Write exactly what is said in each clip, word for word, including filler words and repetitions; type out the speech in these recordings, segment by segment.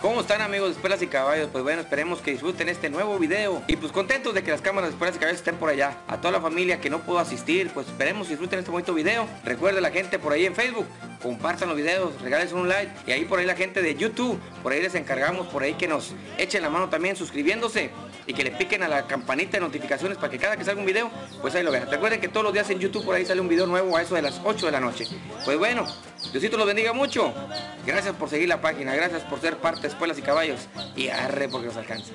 ¿Cómo están, amigos de Espuelas y Caballos? Pues bueno, esperemos que disfruten este nuevo video. Y pues contentos de que las cámaras de Espuelas y Caballos estén por allá. A toda la familia que no pudo asistir, pues esperemos que disfruten este bonito video. Recuerden, la gente por ahí en Facebook, compartan los videos, regales un like. Y ahí por ahí la gente de YouTube, por ahí les encargamos, por ahí que nos echen la mano también suscribiéndose. Y que le piquen a la campanita de notificaciones para que cada que salga un video, pues ahí lo vean. Recuerden que todos los días en YouTube por ahí sale un video nuevo a eso de las ocho de la noche. Pues bueno, Diosito los bendiga mucho. Gracias por seguir la página, gracias por ser parte de Espuelas y Caballos. Y arre porque nos alcanza.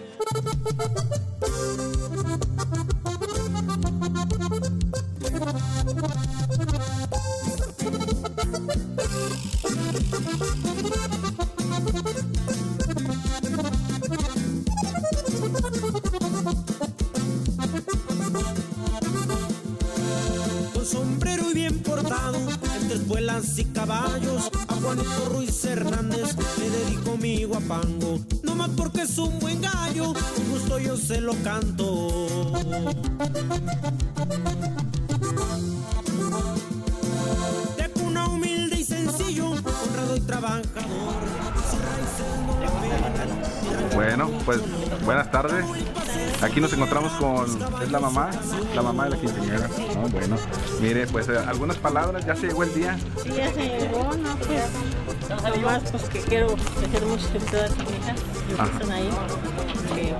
Y caballos, a Juanito Ruiz Hernández le dedico mi guapango, no más porque es un buen gallo, con gusto yo se lo canto. De cuna humilde y sencillo, honrado y trabajador. Bueno, pues buenas tardes. Aquí nos encontramos con, es la mamá, la mamá de la quinceañera. Oh, bueno, mire, pues eh, algunas palabras, ya se llegó el día. Sí, ya se llegó, no, pues, además, pues que quiero hacer muchas felicidades a mi hija, que están ahí, que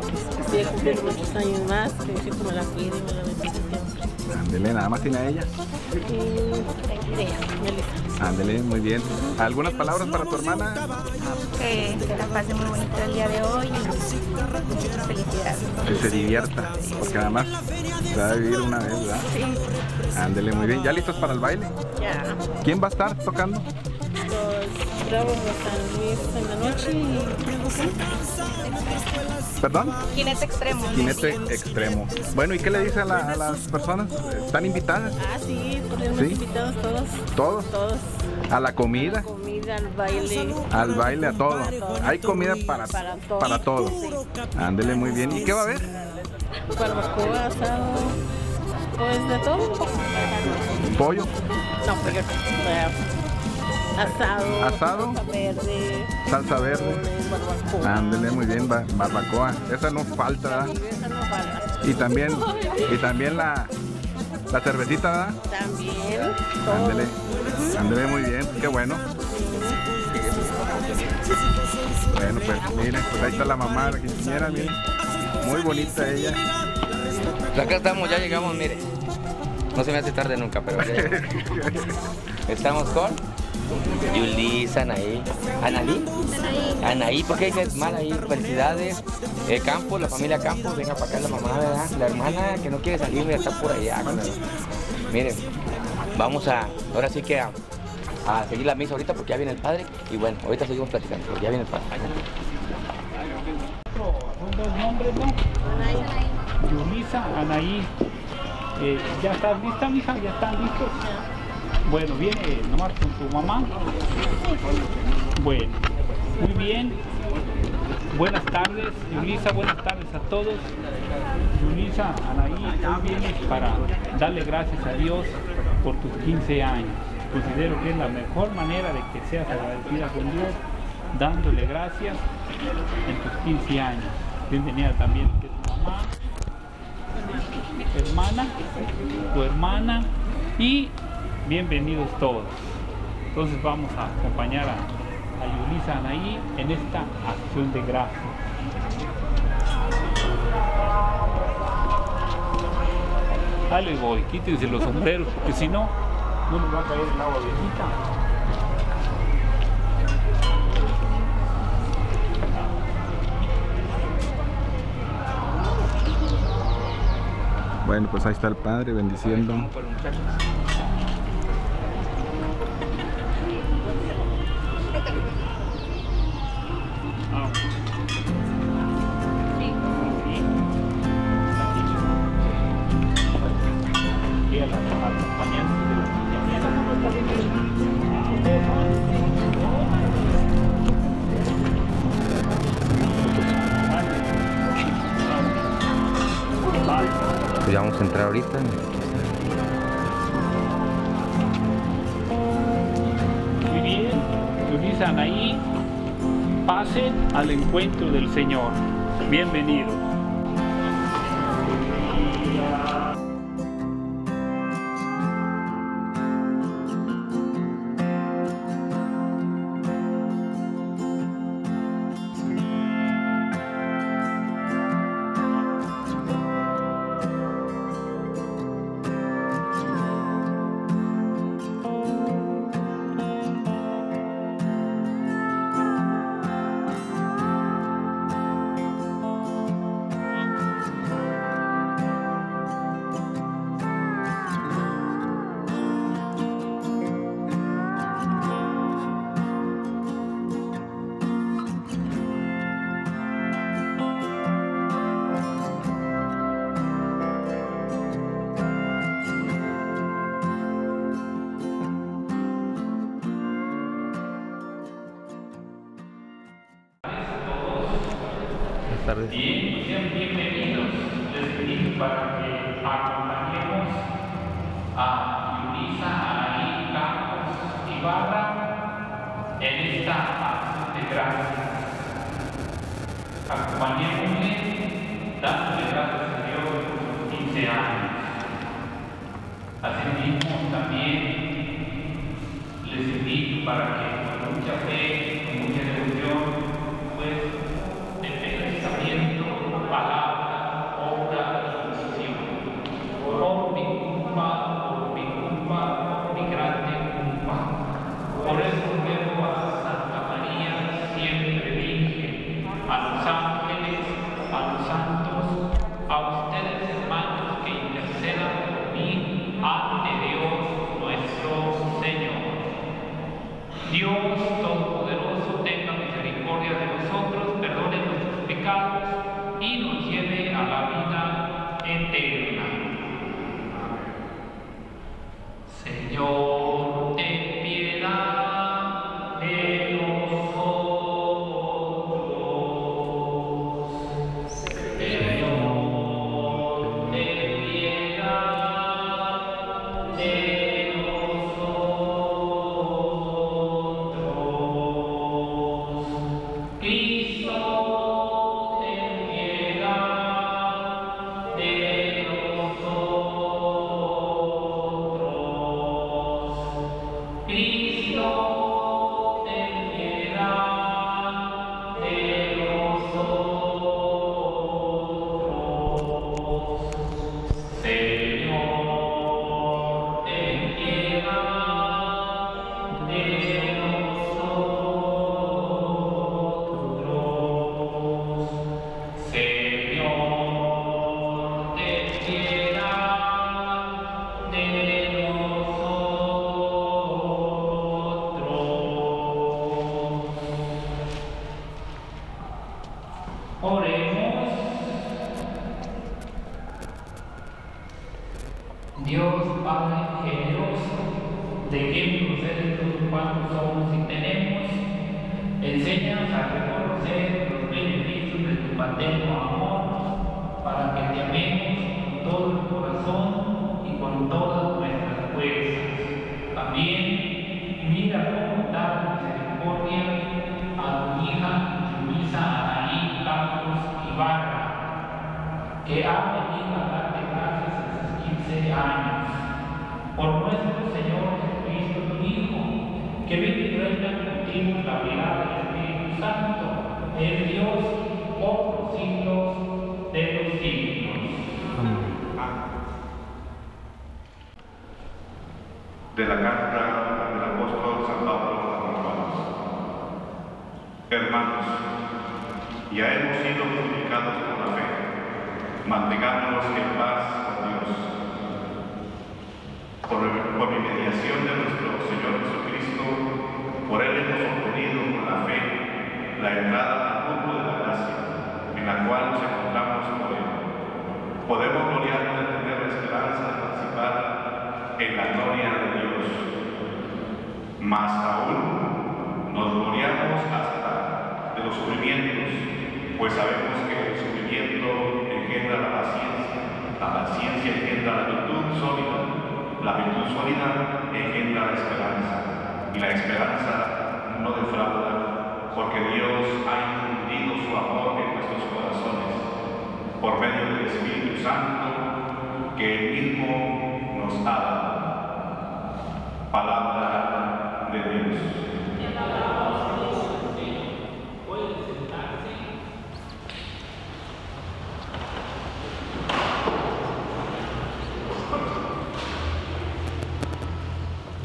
estoy a cumplir muchos años más, que mi hijo me la cuide y me la bendiga. Ándele, nada más tiene a ella. Y de ella, Melissa. Ándele, muy bien. ¿Algunas palabras para tu hermana? Que se la pase muy bonito el día de hoy y muchas felicidades. Que se divierta, porque además se va a vivir una vez, ¿verdad? Sí. Ándele, muy bien. ¿Ya listos para el baile? Ya. ¿Quién va a estar tocando? Los Bravos de San Luis en la noche y... ¿Perdón? Jinete Extremo. Jinete Extremo. Bueno, ¿y qué le dice a, la, a las personas? ¿Están invitadas? Ah, sí, podemos ¿Sí? invitados todos. ¿Todos? Todos. ¿A la comida? A la comida, al baile. Al baile, a todo. Hay comida para, para todos. Para todos. Sí. Ándele, muy bien. ¿Y qué va a haber? Barbacoa, asado, pues de todo. ¿Pollo? No, porque... Asado, asado, salsa verde, salsa verde, barbacoa. Ándele, muy bien, barbacoa, esa no falta, esa no falta. Y también, y también la, la cervecita, ¿verdad? También. Ándele, ándele, muy bien, qué bueno. Bueno, pues miren, pues ahí está la mamá, la quinceañera, miren, muy bonita ella. Acá estamos, ya llegamos, mire. No se me hace tarde nunca, pero ya llegamos. Estamos con Julissa Anahí. ¿Anahí? Anahí, ¿por qué dices mal ahí? Felicidades. Eh, Campos, la familia Campos, venga para acá la mamá, ¿verdad? La hermana que no quiere salir, mira, está por allá. Miren, vamos a, ahora sí que a, a seguir la misa ahorita porque ya viene el padre. Y bueno, ahorita seguimos platicando, porque ya viene el padre. Son dos nombres, ¿no? Julissa Anahí. Eh, ¿Ya estás lista, mija? ¿Ya están listos? Bueno, viene nomás con tu mamá. Bueno, muy bien. Buenas tardes, Julissa, buenas tardes a todos. Julissa Anahí, hoy vienes para darle gracias a Dios por tus quince años. Considero que es la mejor manera de que seas agradecida con Dios, dándole gracias en tus quince años. Bienvenida también que tu mamá, tu hermana, tu hermana y... Bienvenidos todos. Entonces vamos a acompañar a, a Julissa Anahí en esta acción de gracias. Dale, voy, quítense los sombreros, porque si no, no nos va a caer el agua viejita. Bueno, pues ahí está el padre bendiciendo. pues ya vamos a entrar ahorita. Muy bien, Julissa Anahí, pasen al encuentro del Señor. Bienvenidos. Bien, sean bienvenidos. Les pedí para que acompañemos a Julissa Anahí Campos Ibarra en esta acción de gracias. Acompañémosle dándole gracias a Dios por sus quince años. Asimismo, también les invito para que con mucha fe, con mucha devoción, pues palabra, obra, solución. Por mi culpa, por mi culpa, por mi grande culpa. Por eso vuelvo a Santa María, siempre virgen, a los ángeles, a los santos, a ustedes hermanos que intercedan por mí ante Dios nuestro Señor. Dios Todopoderoso tenga misericordia de nosotros, perdone nuestros pecados y nos lleve a la vida eterna. Señor, ten piedad de nosotros. Señor, ten piedad de nosotros. Cristo, Dios Padre generoso, de quien proceden todos cuantos somos y tenemos, enséñanos a reconocer los beneficios de tu paterno amor, para que te amemos con todo el corazón y con todas nuestras fuerzas. También mira cómo dar misericordia a tu hija Julissa Anahí Campos Ibarra, que ha venido a darte gracias a años, por nuestro Señor Jesucristo, tu Hijo, que vive y reina contigo en la vida del Espíritu Santo, es Dios por los siglos de los siglos. De la carta del apóstol San Pablo a los Romanos. Hermanos, ya hemos sido justificados por la fe, mantengámonos en paz. Por, por mediación de nuestro Señor Jesucristo, por Él hemos obtenido con la fe la entrada al grupo de la gracia, en la cual nos encontramos por Él. Podemos gloriarnos de tener la esperanza de participar en la gloria de Dios. Más aún, nos gloriamos hasta de los sufrimientos, pues sabemos que el sufrimiento engendra la paciencia, La paciencia engendra la virtud sólida, la virtud sólida engendra la esperanza, y la esperanza no defrauda, porque Dios ha infundido su amor en nuestros corazones, por medio del Espíritu Santo que Él mismo nos ha dado. Palabra de Dios.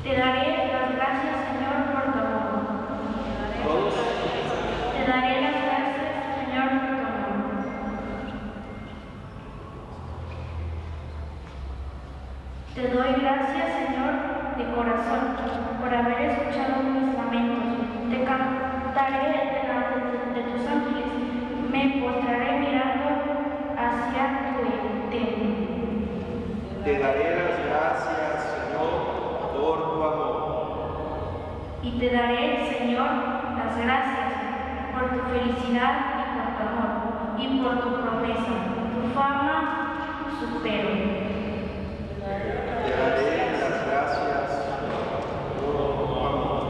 Te daré las gracias, Señor, por tu amor. Te daré las gracias, Señor, por tu amor. Te doy gracias, Señor, de corazón, por haber escuchado mis lamentos. Te cantaré delante de tus ángeles. Me postraré mirando hacia tu templo. Te daré las gracias, Señor, por tu amor. Y te daré, Señor, las gracias por tu felicidad y por tu amor, y por tu promesa, tu fama, tu supero. Te daré las gracias por tu amor.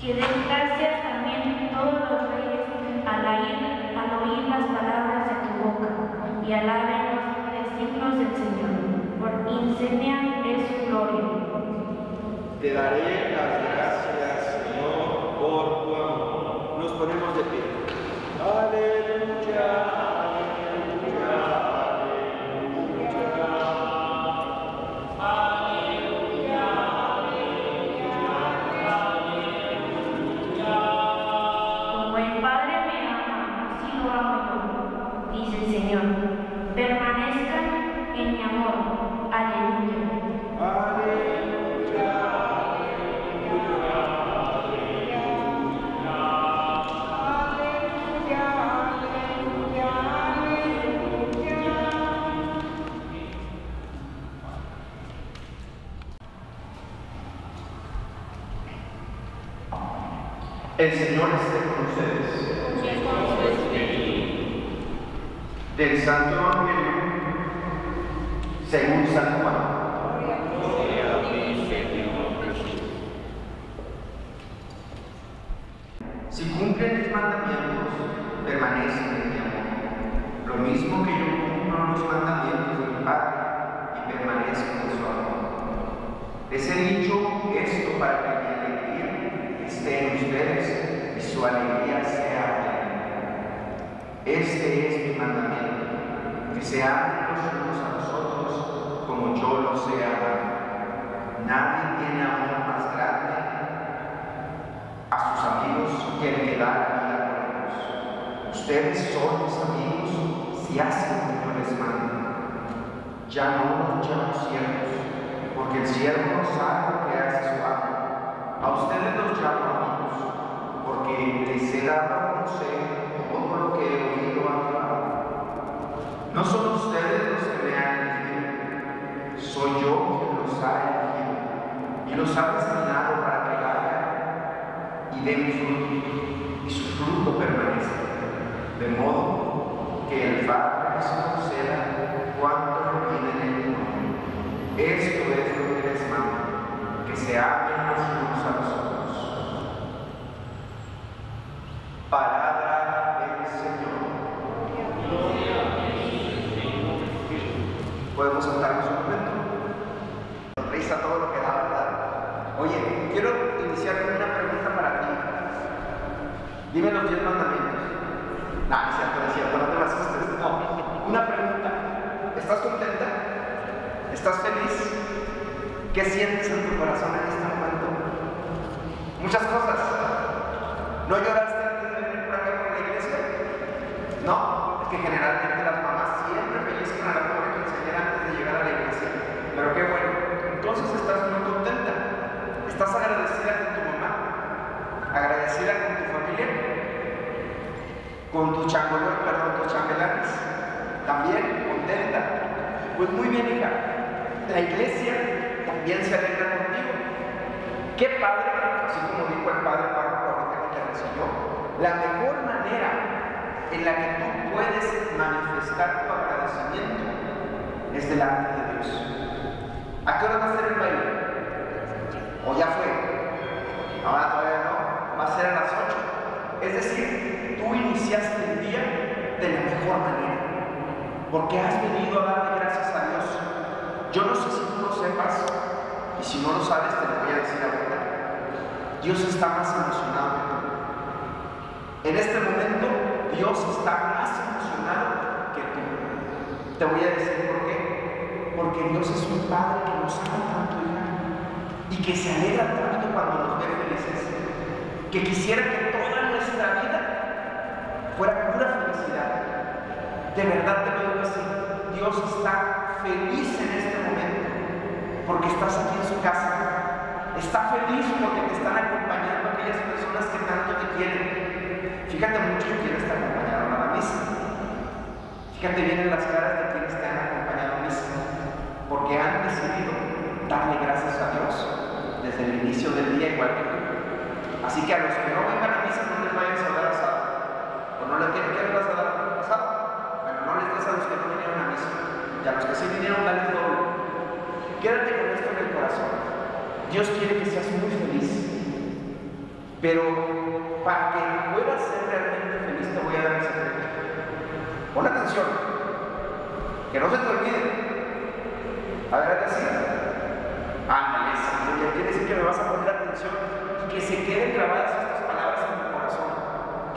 Que den gracias también todos los reyes al oír, al oír las palabras de tu boca, y alaben los signos del Señor. Enseñan de su gloria. Te daré las gracias, Señor, por tu amor. Nos ponemos de pie. Aleluya. El Señor esté con ustedes. Del Santo Evangelio según San Juan. Si cumplen mis mandamientos, permanecen en mi amor. Lo mismo que yo cumplo los mandamientos de mi Padre y permanezco en su amor. Les he dicho esto para que esté en ustedes y su alegría sea plena. Este es mi mandamiento, que se amen los unos a los otros como yo los he amado. Nadie tiene amor más grande a sus amigos que el que da la vida por ellos. Ustedes son mis amigos si hacen lo que yo les mando. Ya no los llamo siervos, porque el siervo no sabe lo que hace su amo. A ustedes los llamo amigos, porque les he dado a conocer todo lo que he oído a mi Padre. No son ustedes los que me han elegido, soy yo quien los ha elegido y los ha destinado para que vayan y den fruto, y su fruto permanece, de modo que el Padre les conceda cuanto lo piden en el mundo. Esto es lo que les mando, que se amen los unos a los otros. Palabra del Señor. Podemos sentarnos un momento. Sonrisa todo lo que da, ¿verdad? Oye, quiero iniciar con una pregunta para ti. Dime los diez mandamientos. No, es cierto, es cierto, no te vas a asustes. No, una pregunta. ¿Estás contenta? ¿Estás feliz? ¿Qué sientes en tu corazón en este momento? Muchas cosas. ¿No lloraste antes de venir por acá por la iglesia? No, es que generalmente las mamás siempre pellizcan a la pobre quinceañera antes de llegar a la iglesia. Pero qué bueno, entonces estás muy contenta. Estás agradecida con tu mamá, agradecida con tu familia, con tus chambelanes, perdón, tus chambelanes. También contenta. Pues muy bien, hija. La iglesia también se alegra contigo. Qué padre, así como dijo el Padre Pablo, que recibió, la mejor manera en la que tú puedes manifestar tu agradecimiento es delante de Dios. ¿A qué hora va a ser el baile? ¿O ya fue? No, todavía no. Va a ser a las ocho. Es decir, tú iniciaste el día de la mejor manera, porque has venido a darle gracias a Dios. Yo no sé si tú lo sepas, y si no lo sabes te lo voy a decir ahora. Dios está más emocionado que tú. En este momento Dios está más emocionado que tú. Te voy a decir por qué. Porque Dios es un Padre que nos ama tanto y que se alegra tanto cuando nos ve felices, que quisiera que toda nuestra vida fuera pura felicidad. De verdad te lo digo así. Dios está feliz en este momento porque estás aquí en su casa. Está feliz porque te están acompañando aquellas personas que tanto te quieren. Fíjate mucho que quieres estar acompañado a la misa. Fíjate bien en las caras de quienes te han acompañado a la misa, porque han decidido darle gracias a Dios desde el inicio del día, igual que tú. Así que a los que no vengan a misa no les vayan a dar asado, o no les tienen que dar asado. Bueno, no les des a los que no vinieron a misa, y a los que sí vinieron a darles doble. Quédate con esto en el corazón. Dios quiere que seas muy feliz, pero para que puedas ser realmente feliz te voy a dar un secreto. Pon atención, que no se te olvide. A ver, ¿a decir? Ándale, Señor, quiere decir que me vas a poner atención y que se queden grabadas estas palabras en tu corazón.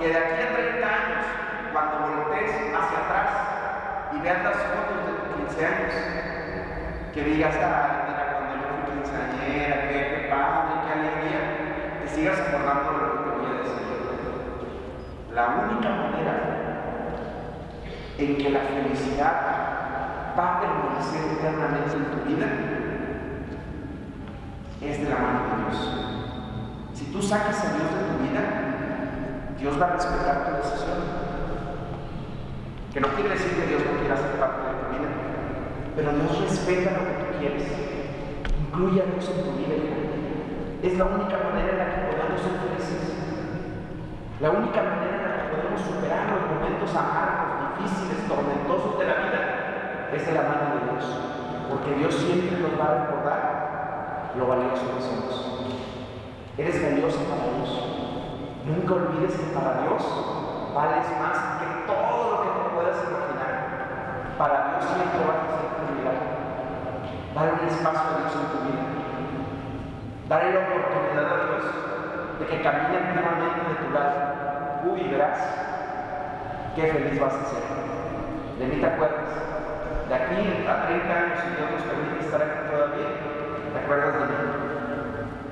Que de aquí a treinta años, cuando voltees hacia atrás y veas las fotos de tus quince años, que digas, ah, mira, cuando yo fui quinceañera, qué padre, qué alegría, te sigas acordando de lo que te voy a decir. La única manera en que la felicidad va a permanecer eternamente en tu vida es de la mano de Dios. Si tú sacas a Dios de tu vida, Dios va a respetar tu decisión. Que no quiere decir que Dios no quiera ser parte de tu vida, pero Dios respeta lo que tú quieres. Incluye a Dios en tu vida. Es la única manera en la que podemos ser felices. La única manera en la que podemos superar los momentos amargos, difíciles, tormentosos de la vida es de la mano de Dios, porque Dios siempre nos va a recordar lo valioso que somos. Eres valioso para Dios. Nunca olvides que para Dios vales más que todo lo que te puedas imaginar. Para Dios siempre vas a ser prioridad. Dar un espacio a Dios en tu vida. Darle la oportunidad a Dios de que camine activamente de tu lado. Tú vivirás. Qué feliz vas a ser. De mí te acuerdas. De aquí a treinta años, si Dios nos permite estar aquí todavía, ¿te acuerdas de mí?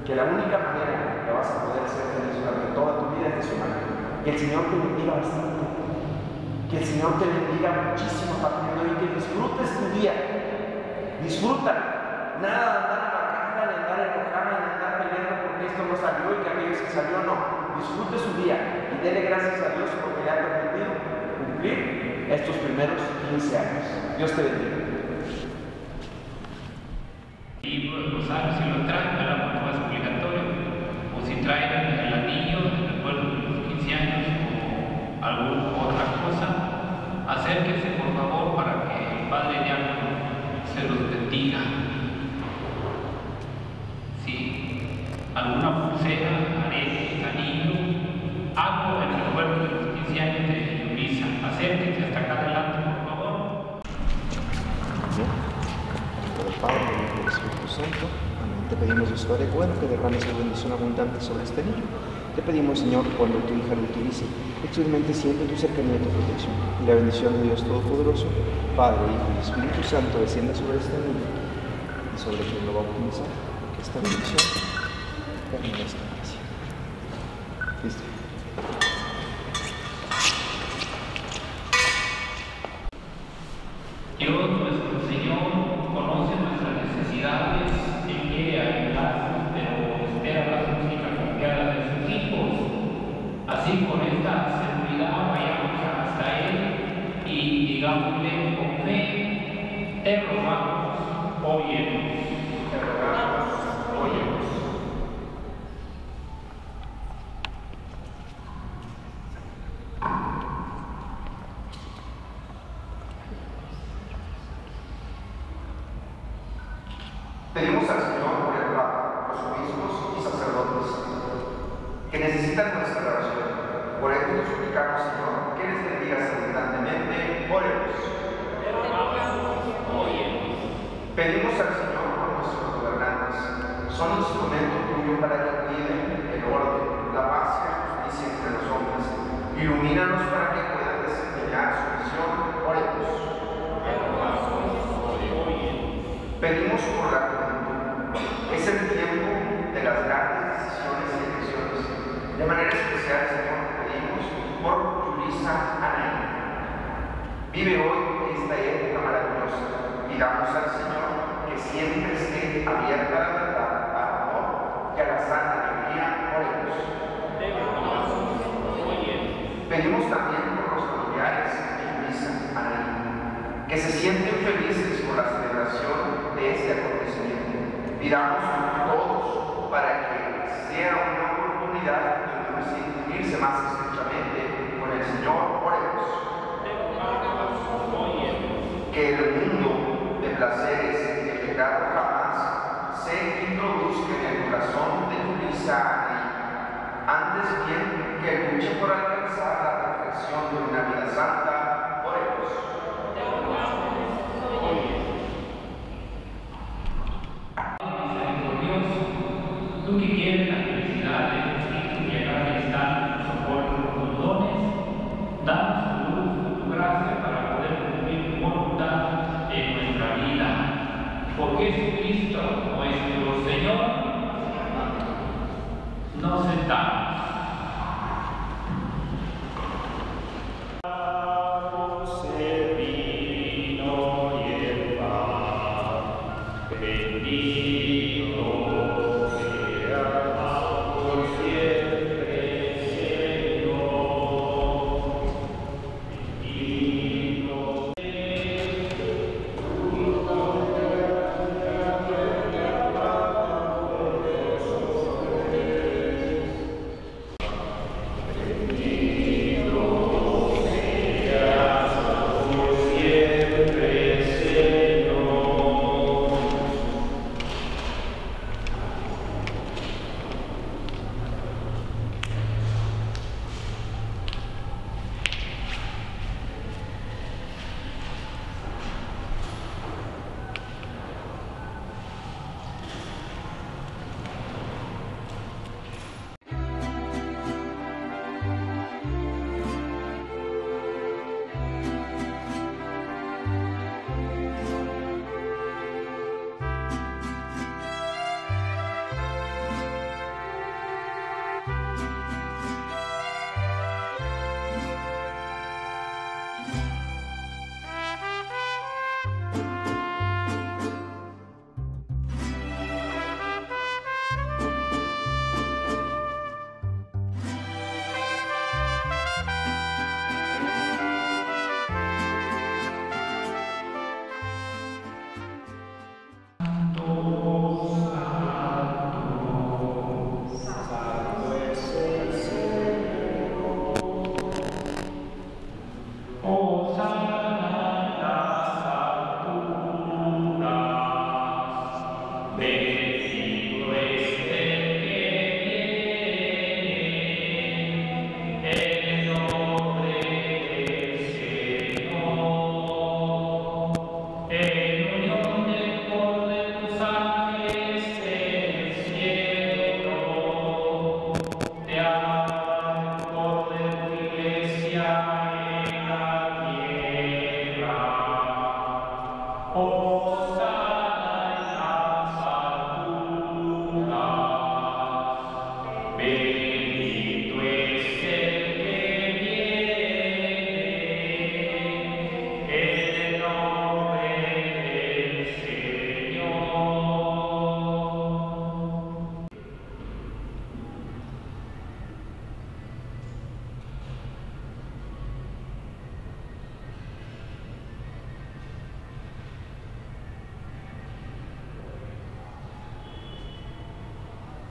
Que la única manera en que vas a poder ser feliz durante toda tu vida es de su mano. Que el Señor te bendiga bastante. Que el Señor te bendiga muchísimo, Padre, y que disfrutes tu día. Disfruta. Nada de andar a la caja, de andar enojada, de andar peleando porque esto no salió y que aquello se salió, no. Disfrute su día y dele gracias a Dios porque le ha permitido cumplir estos primeros quince años. Dios te bendiga. Y pues, no sabes si lo traen, ¿verdad? Porque no es obligatorio. O si traen el anillo, el recuerdo de los quince años o alguna otra cosa, acérquese por favor para que el padre diácono se los bendiga. Si alguna pulsera, arete, anillo, algo en el recuerdo de los quince años de Julissa, acérquese hasta acá adelante por favor. Bien. Santo, te pedimos, Dios Padre bueno, que derrame su bendición abundante sobre este niño. Te pedimos, Señor, cuando tu hija lo utilice, experimentes siempre tu cercanía y tu protección. Y la bendición de Dios Todopoderoso, Padre, Hijo y Espíritu Santo, descienda sobre este niño y sobre quien lo va a utilizar. Que esta bendición permanezca para siempre. Listo. te ubicamos, Señor, que les bendigas abundantemente. Oremos. Pedimos al Señor por nuestros gobernantes. Son instrumentos tuyos para que cuiden el orden, la paz y la justicia entre los hombres. Ilumínanos para que puedan desempeñar su misión. Oremos. Pedimos por la juventud. Es el tiempo de las grandes decisiones y elecciones. De manera especial, Señor, pedimos por Julissa Anahí. Vive hoy esta época maravillosa. Pidamos al Señor que siempre esté abierta la verdad, al amor y a la sana alegría. Oremos. Pedimos también por los familiares de Julissa Anahí, que se sienten felices por la celebración de este acontecimiento. Pidamos a todos para que sea una oportunidad de unirse más estrechamente con el Señor. Oremos. Que el mundo de placeres y el pecado jamás se introduzca en el corazón de Julissa Anahí. Antes bien que luche por alcanzar la perfección de una vida santa. Oremos. Tú que quieres la felicidad del Espíritu y la amistad, tu soporte, tus dones, danos tu luz, tu gracia para poder cumplir tu voluntad en nuestra vida. Por Jesucristo nuestro Señor, nos sentamos.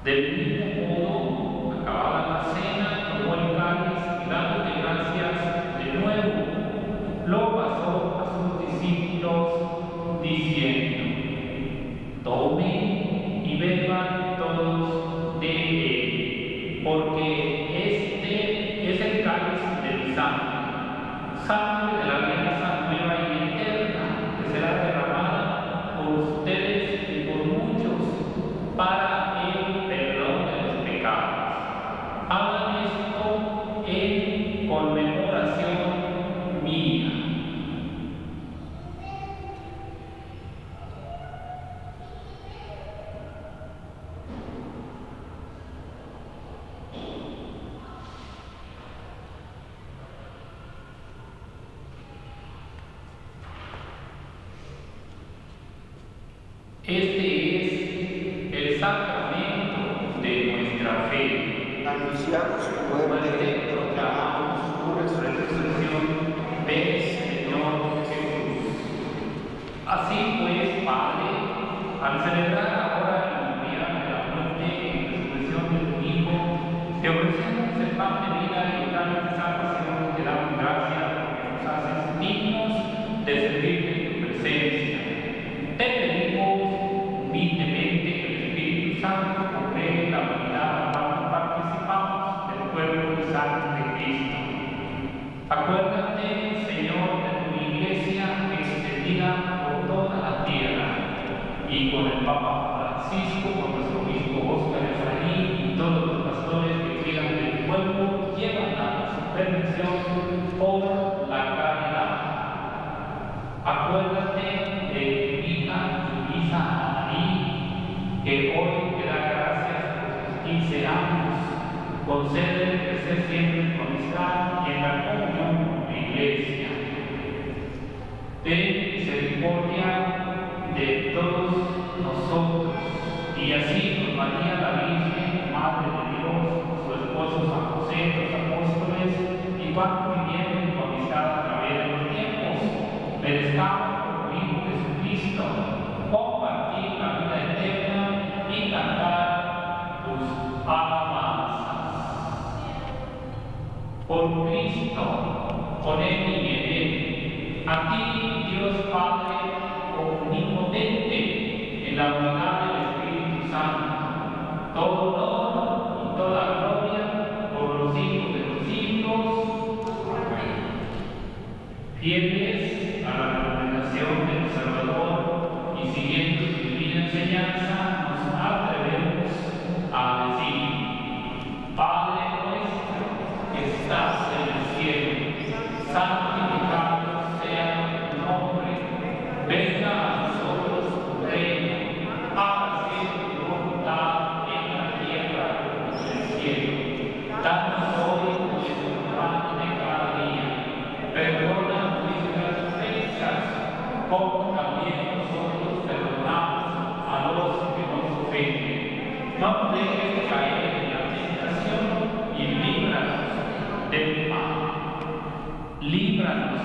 Del mismo modo, acabada la cena, tomó el cáliz y dándole gracias de nuevo, lo pasó a sus discípulos diciendo: tomen y beban todos de él, porque este es el cáliz santificado, sangre de la vida santa y eterna, que será derramada por ustedes y por muchos para el perdón de los pecados. Hagan esto en conmemoración mía. Este es el sacramento de nuestra fe. Anunciamos tu muerte, proclamamos tu resurrección. Ven, Señor Jesús. Así pues, Padre, al celebrar ahora el día de la muerte y resurrección de tu Hijo, te ofrecemos el pan de vida y el pan de salvación. Te damos gracias porque nos haces dignos de servirte en tu presencia. Te pedimos humildemente que el Espíritu Santo concede la unidad cuando participamos del cuerpo y sangre de Cristo. Acuérdate, Señor, de tu Iglesia extendida por toda la tierra, y con el Papa Francisco, con nuestro obispo Oscar Efraín y todos los pastores que cuidan del pueblo, llevan a su perfección por la caridad. Acuérdate de tu hija Julissa Anahí, que hoy te da gracias por tus quince años. Concede crecer siempre con amistad y en la comunión con tu Iglesia. Ten misericordia de todos nosotros, y así con María la Virgen, Madre de Dios, su esposo San José, los apóstoles, y cuanto vinieron con amistad a través de los tiempos, merezcamos por el Hijo Jesucristo compartir la vida eterna y cantar tus alabanzas. Por Cristo, con Él y en Él, a ti, Dios Padre, omnipotente, en la unidad del Espíritu Santo, todo honor y toda gloria por los siglos de los siglos. Fieles a la recomendación del Salvador y siguiendo su divina enseñanza, nos atrevemos a decir: Padre nuestro que estás en el cielo, santificado sea tu nombre, venga a como también nosotros perdonamos a los que nos ofenden. No dejes caer en la tentación y líbranos del mal. Líbranos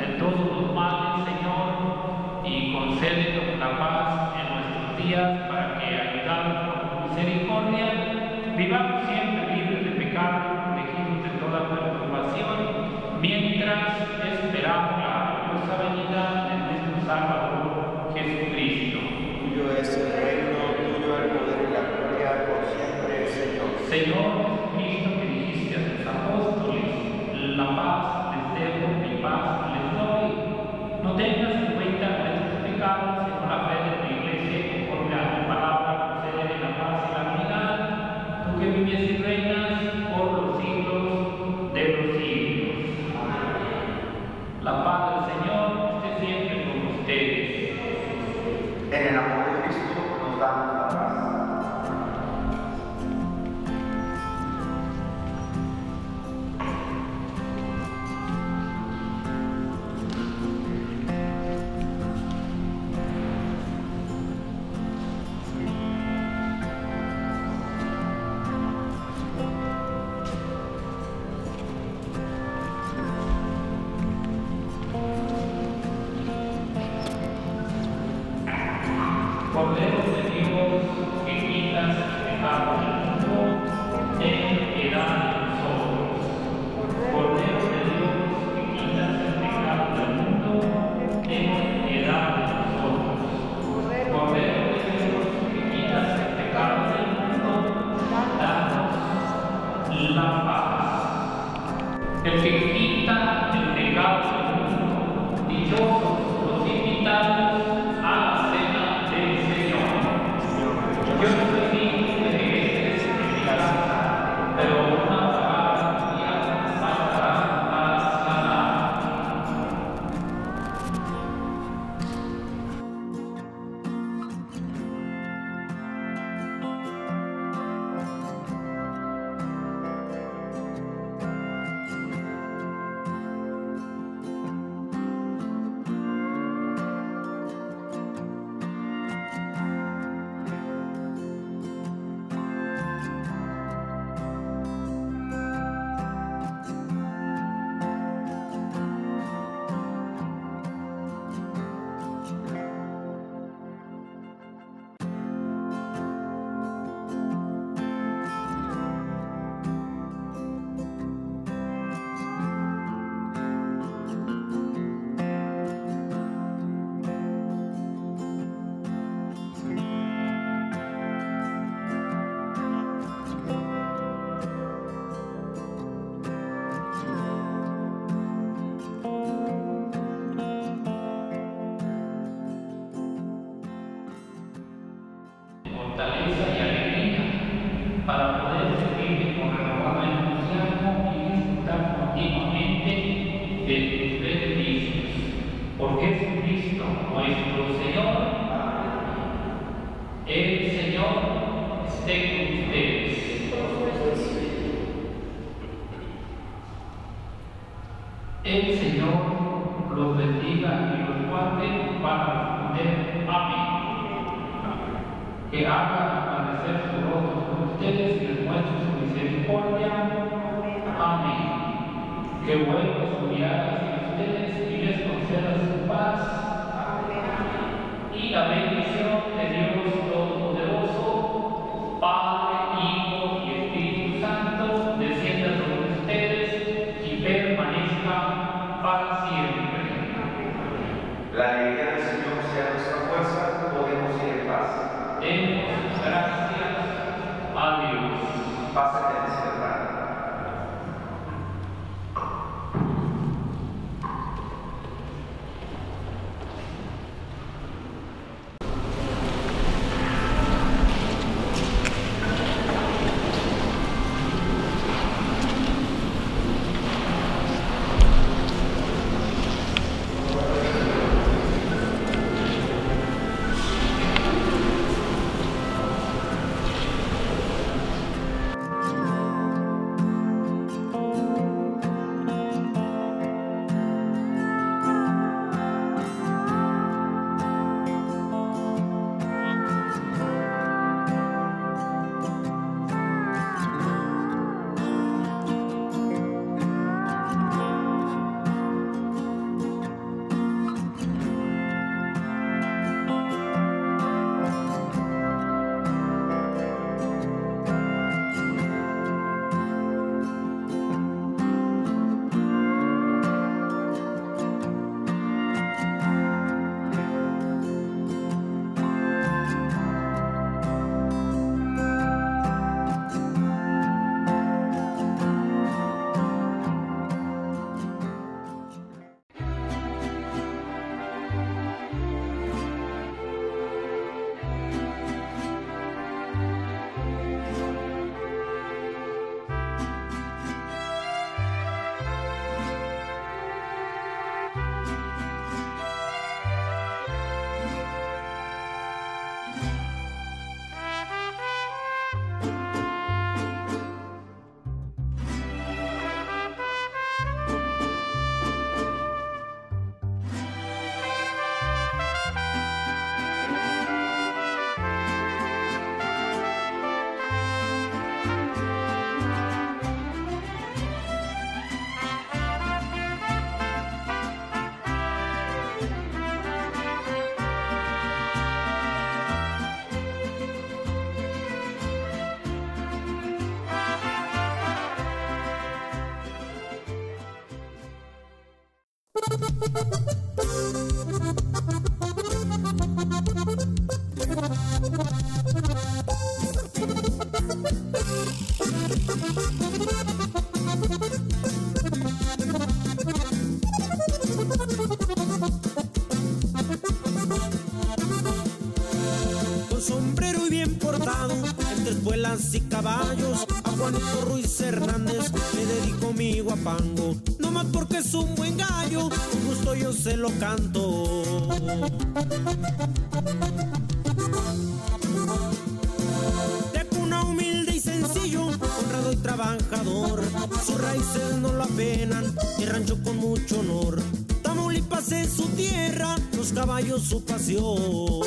de todos los males, Señor, y concédenos la paz en nuestros días para que, ayudados por tu misericordia, vivamos siempre libres de pecado, protegidos de toda perturbación, mientras esperamos la gloriosa venida de Salvador Jesucristo. Tuyo es el reino, tuyo el poder y la gloria por siempre, Señor. Señor Jesucristo, que dijiste a tus apóstoles: la paz les dejo, mi paz les doy. No tengas en cuenta nuestros pecados, sino la fe de tu Iglesia, conforme a tu palabra, concédele la paz y la unidad, tú que vives y reinas por los siglos de los siglos. Amén. La paz del Señor esté siempre. En el amor de Cristo nos damos la paz. Cordero de Dios, que quitas el pecado del mundo, ten piedad de nosotros. Cordero de Dios, que quitas el pecado del mundo, ten piedad de nosotros. Cordero de Dios, que quitas el pecado del mundo, danos la paz. El que evitan entregarse al mundo. Dichosos los invitados a la cena del Señor. Yo no soy digno de que estés en mi casa, pero una palabra mía saltará a y alegría para poder seguir con renovado entusiasmo y disfrutar continuamente de tus beneficios. Por Jesucristo nuestro Señor, el Señor esté con ustedes. El Señor los bendiga y los guarde para responder. Amén. Que haga aparecer su rostro con ustedes y les muestre su misericordia. Amén. Que vuelva su mirada hacia ustedes y les conceda su paz. Amén. Y la bendición de Dios Todopoderoso, Padre, Hijo y Espíritu Santo, descienda sobre ustedes y permanezca para siempre. La alegría del Señor sea nuestra fuerza, podemos ir en paz. Demos gracias a Dios. Pásate a encerrar. Thank you. espuelas y caballos, a Juanito Ruiz Hernández le dedico mi guapango, no más porque es un buen gallo, con gusto yo se lo canto. De cuna humilde y sencillo, honrado y trabajador, sus raíces no lo apenan, y rancho con mucho honor. Tamaulipas es su tierra, los caballos su pasión.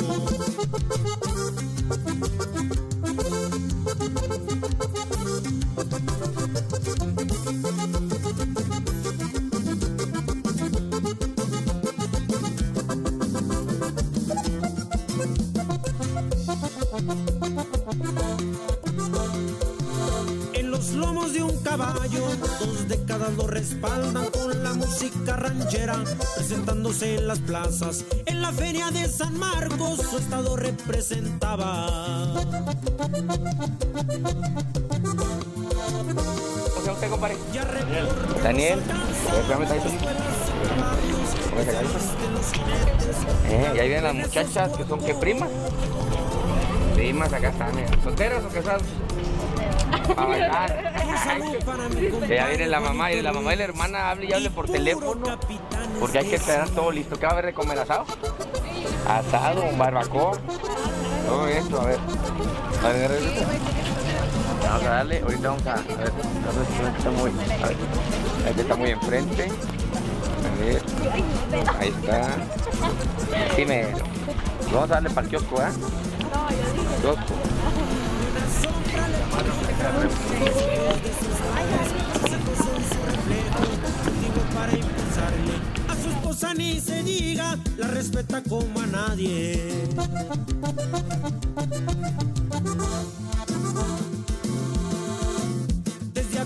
En los lomos de un caballo, dos décadas lo respaldan con la música ranchera, presentándose en las plazas. En la Feria de San Marcos su estado representaba. ¿Qué, compadre? Daniel, espérame, está ahí. Eh, y ahí vienen las muchachas que son que primas. Primas, acá están, eh. ¿Solteras o casadas? A bailar. Que ya viene la mamá, y la mamá y la hermana hable y hable por teléfono. Porque hay que esperar todo listo. ¿Qué va a haber de comer? ¿Asado? Asado, un barbacoa. Todo esto, a ver. A ver, a ver. Vamos a darle, ahorita vamos a, a ver, está muy, a ver, este está muy enfrente, a ver, ahí está, sí me, vamos a darle para el kiosco, ¿eh? Kiosco. A su esposa ni se diga, la respeta como a nadie.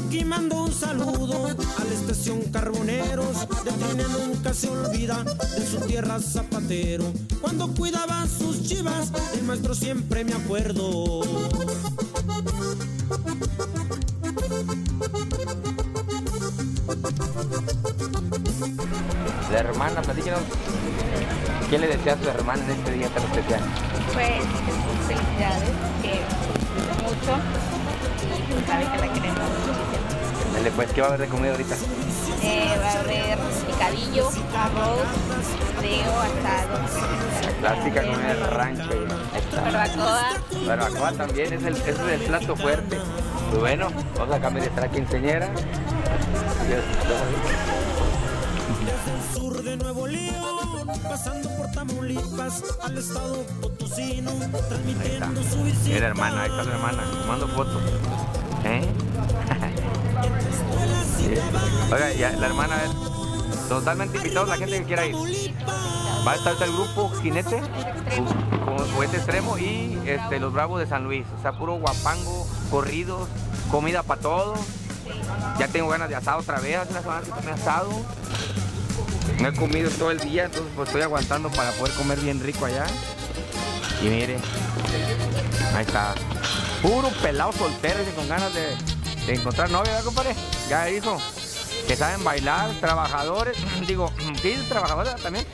Y mando un saludo a la estación Carboneros, de Trine nunca se olvida, de su tierra zapatero. Cuando cuidaba sus chivas, el maestro siempre me acuerdo. La hermana, platíquenos, ¿qué le decía a su hermana en este día tan especial? Pues, felicidades, que mucho, y sabe que la queremos muchísimo. Dale, pues, ¿qué va a haber de comida ahorita? Eh, va a haber picadillo, arroz, fideo, asado. Clásica con el rancho. Barbacoa. Barbacoa también, es el, es el plato fuerte. Pues bueno, vamos a cambiar de track quinceañera. Adiós. Desde el sur de Nuevo León, pasando por Tamaulipas, al estado potosino, transmitiendo su visita. Mira, hermana, ahí está la hermana, tomando fotos. ¿Eh? Sí. Oiga, ya, la hermana, totalmente invitados la gente que quiera ir. Va a estar el grupo Jinete, con Juguete Extremo y este, Los Bravos de San Luis. O sea, puro guapango, corridos, comida para todos. Ya tengo ganas de asado otra vez, hace una semana que tomé asado. No he comido todo el día, entonces pues estoy aguantando para poder comer bien rico allá. Y mire, ahí está. Puro pelado soltero y con ganas de, de encontrar novia, ¿verdad, compadre? Ya dijo, que saben bailar, trabajadores, digo, sí, trabajadores también.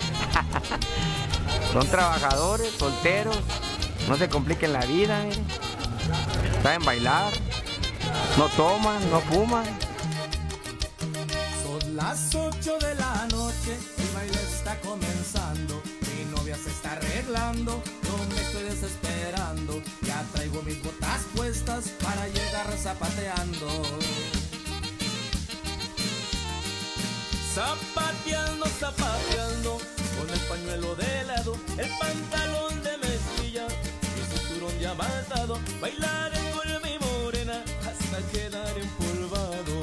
Son trabajadores, solteros, no se compliquen la vida, mire. Saben bailar, no toman, no fuman. Son las ocho de la noche, el baile está comenzando, mi novia se está arreglando, no me estoy desesperando, ya traigo mis botas puestas para llegar zapateando. Zapateando, zapateando, con el pañuelo de lado, el pantalón de mezclilla, mi cinturón ya avanzado, bailaré con mi morena hasta quedar empolvado.